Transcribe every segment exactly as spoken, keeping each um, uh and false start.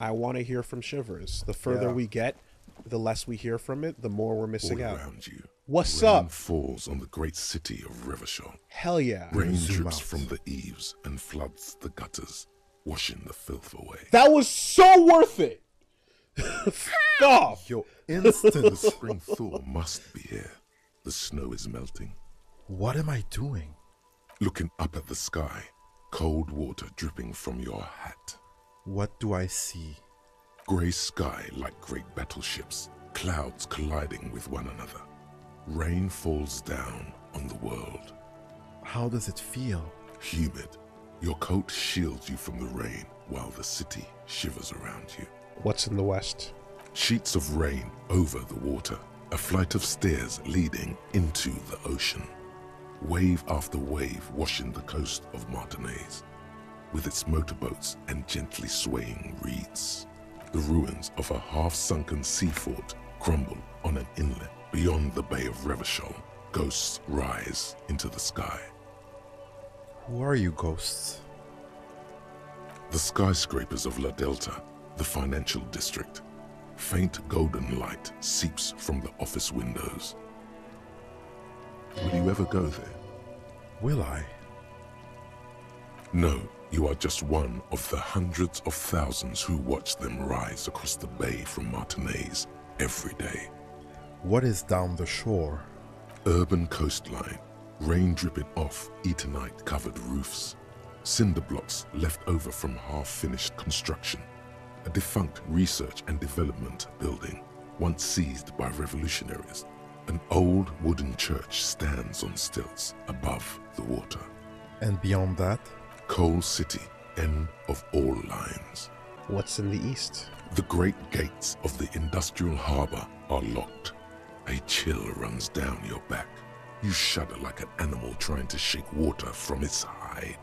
I want to hear from Shivers. The further yeah. we get, the less we hear from it, the more we're missing All out. Around you, What's rain up? falls on the great city of Revachol. Hell yeah. Rain drips from the eaves and floods the gutters, washing the filth away. That was so worth it. Stop. Your instant spring thaw must be here. The snow is melting. What am I doing? Looking up at the sky, cold water dripping from your hat. What do I see? Grey sky like great battleships, clouds colliding with one another. Rain falls down on the world. How does it feel? Humid. Your coat shields you from the rain, while the city shivers around you. What's in the west? Sheets of rain over the water. A flight of stairs leading into the ocean. Wave after wave washing the coast of Martinez, with its motorboats and gently swaying reeds. The ruins of a half-sunken seafort crumble on an inlet beyond the Bay of Revachol. Ghosts rise into the sky. Who are you, ghosts? The skyscrapers of La Delta, the financial district. Faint golden light seeps from the office windows. Will you ever go there? Will I? No. You are just one of the hundreds of thousands who watch them rise across the bay from Martinez every day. What is down the shore? Urban coastline, rain dripping off Etenite-covered roofs, cinder blocks left over from half-finished construction, a defunct research and development building once seized by revolutionaries. An old wooden church stands on stilts above the water. And beyond that? Coal City, end of all lines. What's in the east? The great gates of the industrial harbor are locked. A chill runs down your back. You shudder like an animal trying to shake water from its hide.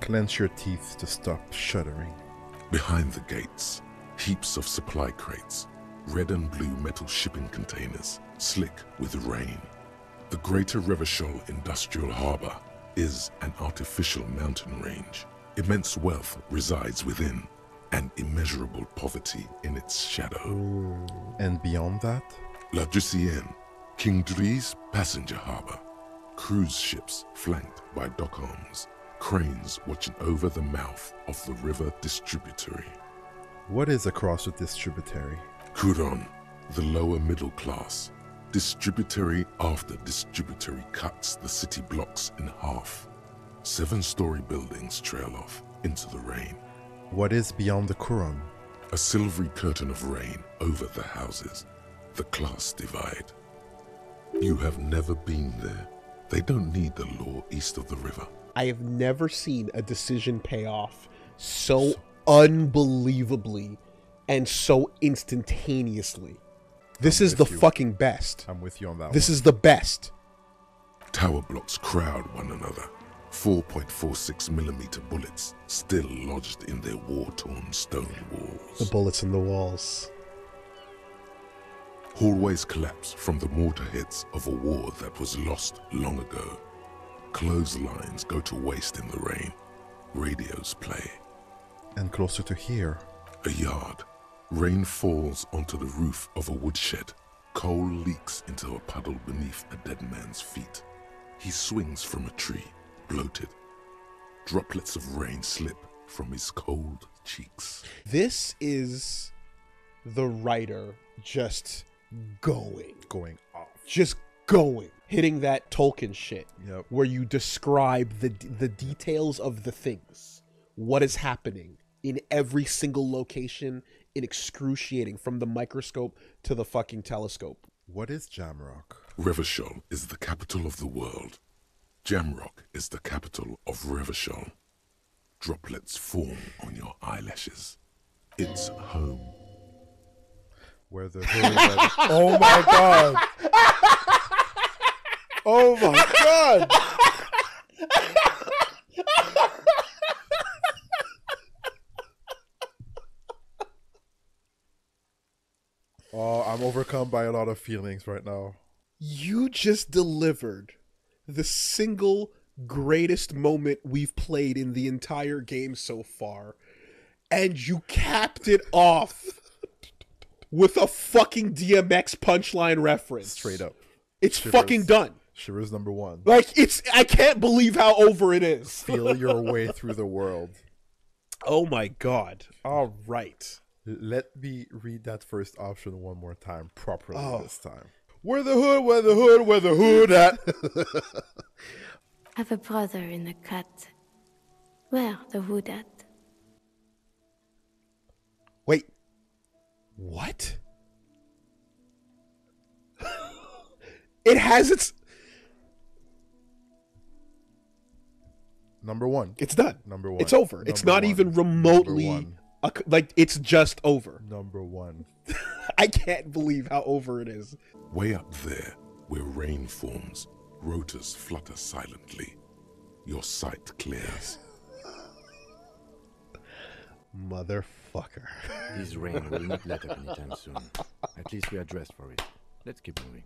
Clench your teeth to stop shuddering. Behind the gates, heaps of supply crates, red and blue metal shipping containers, slick with rain. The greater Revachol industrial harbor is an artificial mountain range. Immense wealth resides within, and immeasurable poverty in its shadow. And beyond that? La Drussienne, King Dri's passenger harbor. Cruise ships flanked by dock arms, cranes watching over the mouth of the river distributary. What is across the distributary? Couron, the lower middle class. Distributary after distributary cuts the city blocks in half. Seven-story buildings trail off into the rain. What is beyond the Couron? A silvery curtain of rain over the houses. The class divide. You have never been there. They don't need the law east of the river. I have never seen a decision pay off so, so unbelievably and so instantaneously. This I'm is the you. fucking best. I'm with you on that. This one. is the best. Tower blocks crowd one another. four point four six millimeter bullets still lodged in their war-torn stone walls. The bullets in the walls. Hallways collapse from the mortar hits of a war that was lost long ago. Clotheslines go to waste in the rain. Radios play. And closer to here. A yard. Rain falls onto the roof of a woodshed. Coal leaks into a puddle beneath a dead man's feet. He swings from a tree, bloated. Droplets of rain slip from his cold cheeks. This is the writer just going. Going off. Just going. Hitting that Tolkien shit. Yep. Where you describe the, the details of the things. What is happening in every single location. In excruciating, from the microscope to the fucking telescope. What is Jamrock? Revachol is the capital of the world. Jamrock is the capital of Revachol. Droplets form on your eyelashes. It's home. Where the Oh my god! Oh my god! Oh, I'm overcome by a lot of feelings right now. You just delivered the single greatest moment we've played in the entire game so far. and you capped it off with a fucking D M X punchline reference. Straight up. It's Shiver's, fucking done. Shiver's number one. Like, it's, I can't believe how over it is. Feel your way through the world. Oh my God. All right. Let me read that first option one more time properly oh. this time. Where the hood, where the hood, where the hood at? Have a brother in the cut. Where the hood at? Wait. What? It has its... Number one. It's done. Number one. It's over. Number it's not one. even remotely... A, like, it's just over. Number one. I can't believe how over it is. Way up there, where rain forms, rotors flutter silently. Your sight clears. Motherfucker. This rain will not let up anytime soon. At least we are dressed for it. Let's keep moving.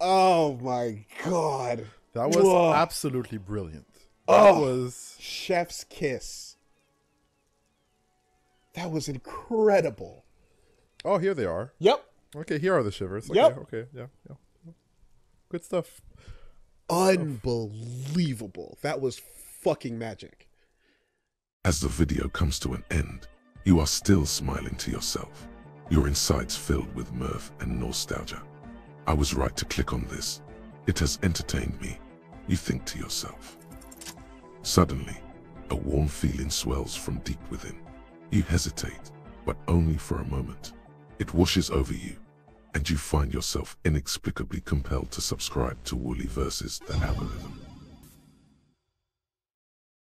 Oh my God. That was Whoa. absolutely brilliant. That oh, was chef's kiss. That was incredible. Oh, here they are. Yep. Okay, here are the shivers. Okay, yep. Okay, yeah, yeah. Good stuff. Unbelievable. That was fucking magic. As the video comes to an end, you are still smiling to yourself. Your insides filled with mirth and nostalgia. I was right to click on this. It has entertained me, you think to yourself. Suddenly, a warm feeling swells from deep within. You hesitate, but only for a moment. It washes over you, and you find yourself inexplicably compelled to subscribe to Wooly versus the algorithm.